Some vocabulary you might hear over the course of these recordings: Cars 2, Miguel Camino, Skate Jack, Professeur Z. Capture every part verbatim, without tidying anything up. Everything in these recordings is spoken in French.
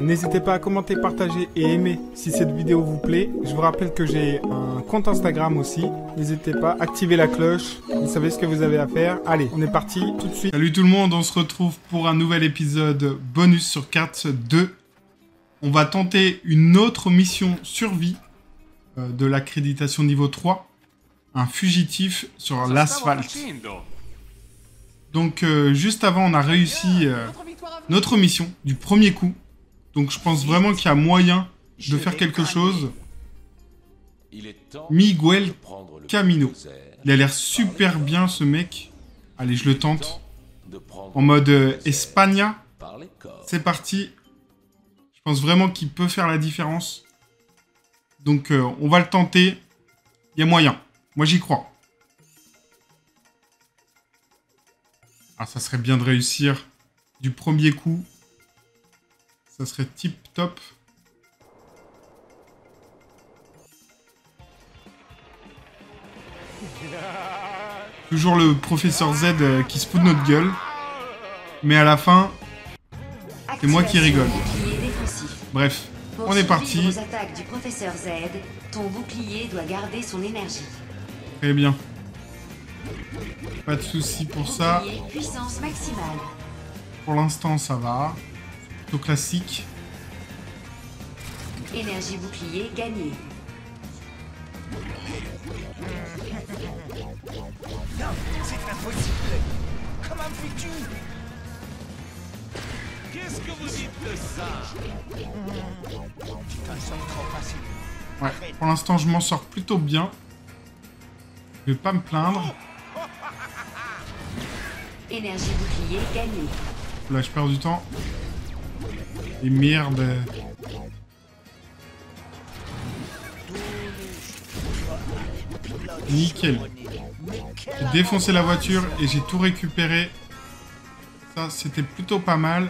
N'hésitez pas à commenter, partager et aimer si cette vidéo vous plaît. Je vous rappelle que j'ai un compte Instagram aussi. N'hésitez pas, activez la cloche, vous savez ce que vous avez à faire. Allez, on est parti tout de suite. Salut tout le monde, on se retrouve pour un nouvel épisode bonus sur Cars deux. On va tenter une autre mission survie euh, de l'accréditation niveau trois. Un fugitif sur l'asphalte. Donc euh, juste avant, on a réussi euh, notre mission du premier coup. Donc je pense vraiment qu'il y a moyen de faire quelque chose. Miguel Camino. Il a l'air super bien ce mec. Allez, je le tente. En mode euh, Espagna. C'est parti. Je pense vraiment qu'il peut faire la différence. Donc euh, on va le tenter. Il y a moyen. Moi j'y crois. Ah, ça serait bien de réussir du premier coup. Ça serait tip top. Toujours le professeur Z qui se fout de notre gueule. Mais à la fin, c'est moi qui rigole. Bref, on est parti. Pour attaques du professeur Z, ton bouclier doit garder son énergie. Très bien. Pas de soucis pour ça. Puissance maximale. Pour l'instant, ça va. Plutôt classique. Énergie bouclier gagnée. Non, c'est impossible. Comment fais-tu? Qu'est-ce que vous dites de ça? Tu t'en sors trop facile. Ouais, pour l'instant, je m'en sors plutôt bien. Je vais pas me plaindre. Énergie bouclier gagnée. Là, je perds du temps. Et merde. Nickel. J'ai défoncé la voiture et j'ai tout récupéré. Ça, c'était plutôt pas mal.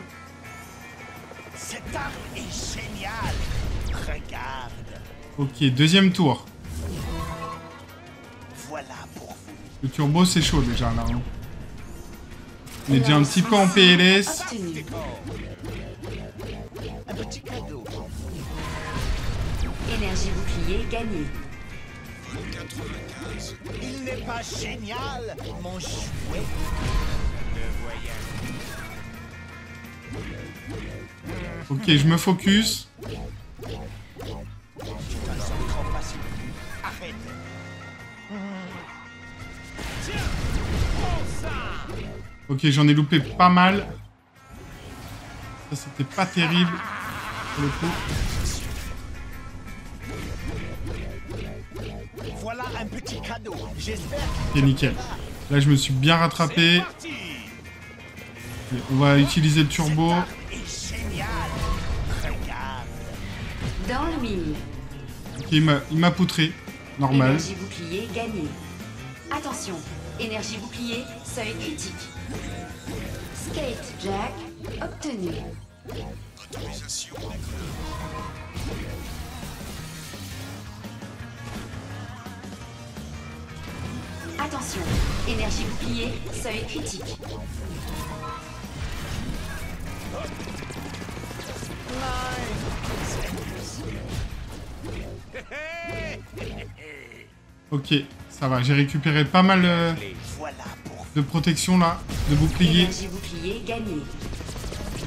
Cette arme est géniale. Regarde. Ok, deuxième tour. Voilà pour vous. Le turbo, c'est chaud déjà là. Hein. On est déjà un petit peu en P L S. Un petit cadeau. Énergie bouclier gagnée. quatre-vingt-quinze. Il n'est pas génial, mon jouet. Le voyage. Ok, je me focus. Arrête. Ok, j'en ai loupé pas mal. Ça, c'était pas terrible. Pour le coup. Voilà un petit cadeau. J'espère. Ok, nickel. Là, je me suis bien rattrapé. Okay, on va utiliser le turbo. Ok, il m'a poutré. Normal. Énergie bouclier gagnée. Attention, énergie bouclier, seuil critique. Skate Jack obtenu. Autorisation. Attention, énergie bouclier, seuil critique. Ok, ça va, j'ai récupéré pas mal euh, de protection là, de bouclier. Énergie bouclier gagnée.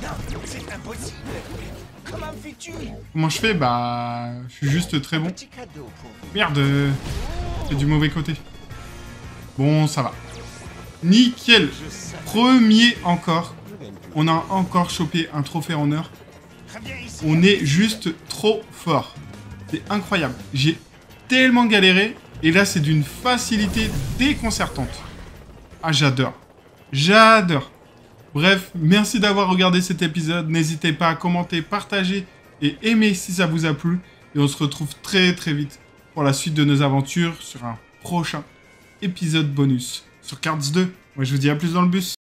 Non, c'est impossible. Comment fais-tu? Comment je fais? Bah, je suis juste très bon. Merde, c'est du mauvais côté. Bon, ça va. Nickel. Premier encore. On a encore chopé un trophée en or. On est juste trop fort. C'est incroyable. J'ai tellement galéré. Et là, c'est d'une facilité déconcertante. Ah, j'adore. J'adore. Bref, merci d'avoir regardé cet épisode. N'hésitez pas à commenter, partager et aimer si ça vous a plu. Et on se retrouve très très vite pour la suite de nos aventures sur un prochain épisode bonus sur Cars deux. Moi, je vous dis à plus dans le bus.